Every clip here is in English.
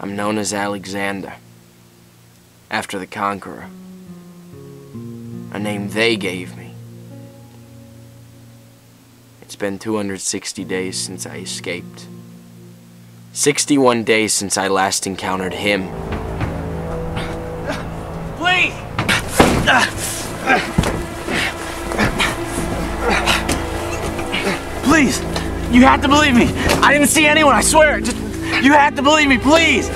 I'm known as Alexander, after the Conqueror, a name they gave me. It's been 260 days since I escaped, 61 days since I last encountered him. Please! Please! You have to believe me! I didn't see anyone, I swear! Just, you have to believe me, please!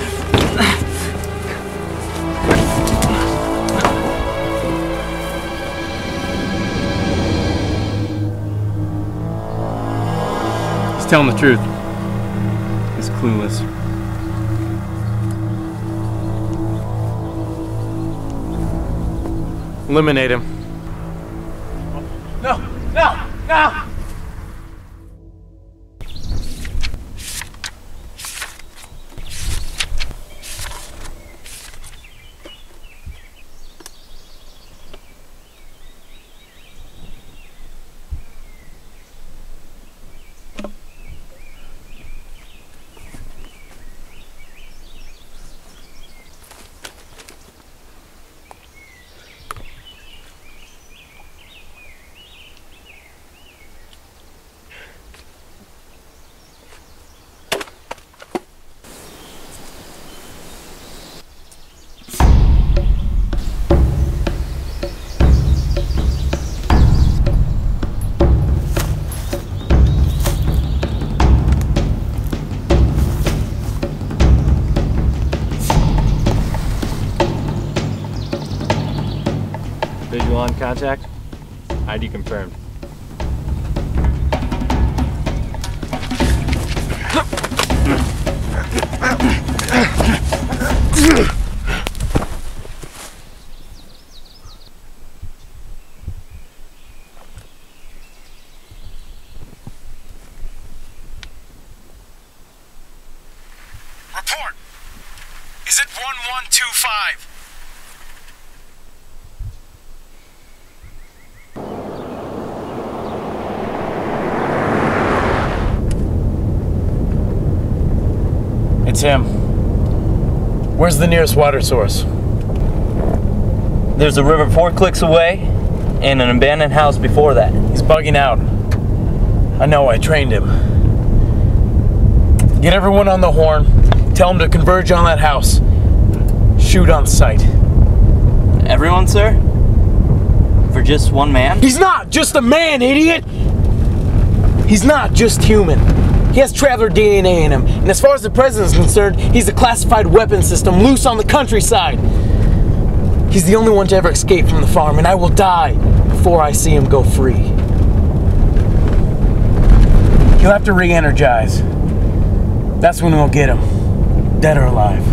Telling the truth. He's clueless. Eliminate him. No! No! No! Visual on contact. ID confirmed. Report. Is it 1125? It's him. Where's the nearest water source? There's a river 4 clicks away and an abandoned house before that. He's bugging out. I know, I trained him. Get everyone on the horn. Tell them to converge on that house. Shoot on sight. Everyone, sir? For just one man? He's not just a man, idiot! He's not just human. He has traveler DNA in him, and as far as the president is concerned, he's a classified weapon system loose on the countryside. He's the only one to ever escape from the farm, and I will die before I see him go free. He'll have to re-energize. That's when we'll get him, dead or alive.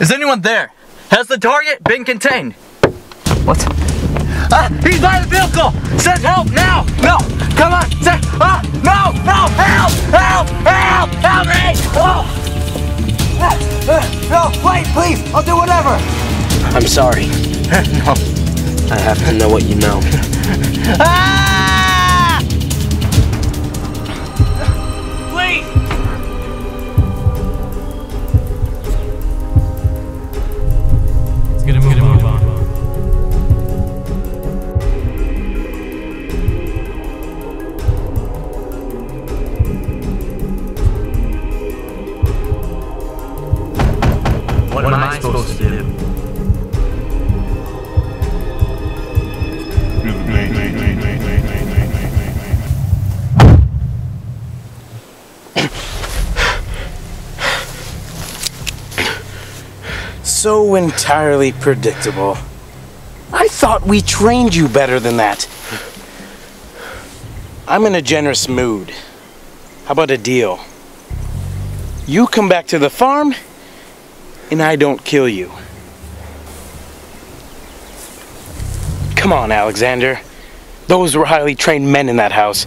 Is anyone there? Has the target been contained? What? Ah, he's by the vehicle! Send help now! No! Come on! Send! Ah! No! No! Help! Help! Help! Help me! Oh! No! Wait, please! I'll do whatever! I'm sorry. No. I have to know what you know. Ah! Please! So entirely predictable. I thought we trained you better than that. I'm in a generous mood. How about a deal? You come back to the farm, and I don't kill you. Come on, Alexander. Those were highly trained men in that house,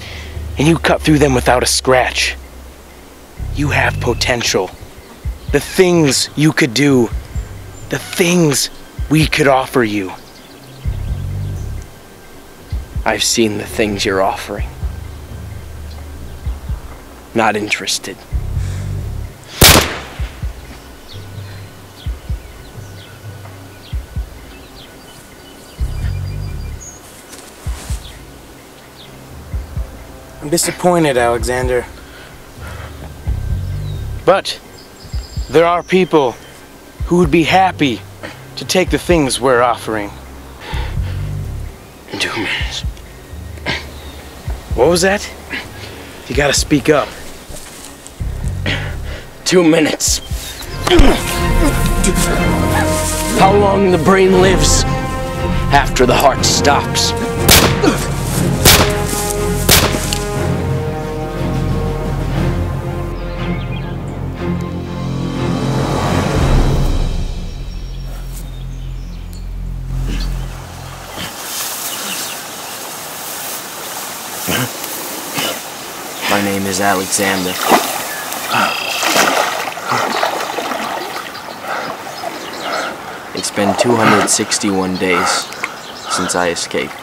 and you cut through them without a scratch. You have potential. The things you could do. The things we could offer you. I've seen the things you're offering. Not interested. I'm disappointed, Alexander. But there are people who would be happy to take the things we're offering. In 2 minutes. What was that? You gotta speak up. 2 minutes. How long the brain lives after the heart stops. My name is Alexander. It's been 261 days since I escaped.